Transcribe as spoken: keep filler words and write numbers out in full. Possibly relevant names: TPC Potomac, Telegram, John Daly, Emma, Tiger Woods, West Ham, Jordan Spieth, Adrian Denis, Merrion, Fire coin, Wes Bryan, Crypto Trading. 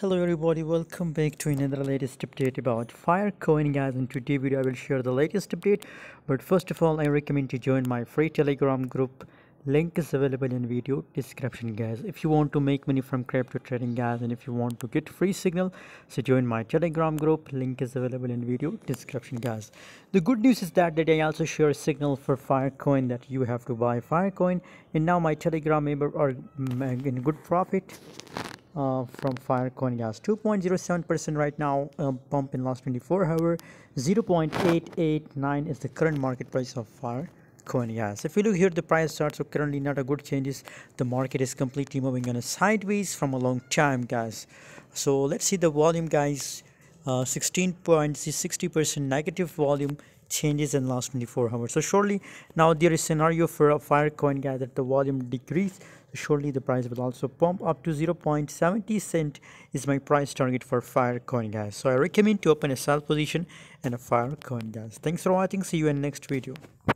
Hello everybody, welcome back to another latest update about Fire coin, guys. In today's video I will share the latest update, but first of all I recommend to join my free Telegram group. Link is available in video description, guys. If you want to make money from crypto trading, guys, and if you want to get free signal, so join my Telegram group. Link is available in video description, guys. The good news is that today I also share a signal for Fire coin that you have to buy Fire coin, and now my Telegram member are in good profit uh from Fire coin, guys. Two point zero seven percent right now, uh, pump in last twenty-four hour. Zero point eight eight nine is the current market price of Fire coin, guys. If you look here, the price charts are currently not a good changes. The market is completely moving on a sideways from a long time, guys. So let's see the volume, guys. uh sixteen point sixty percent negative volume changes in last twenty-four hours. So surely now there is scenario for a Fire coin, guys, that the volume decrease. Surely the price will also pump up to zero point seventy cent is my price target for Fire coin, guys. So I recommend to open a sell position and a Fire coin, guys. Thanks for watching. See you in next video.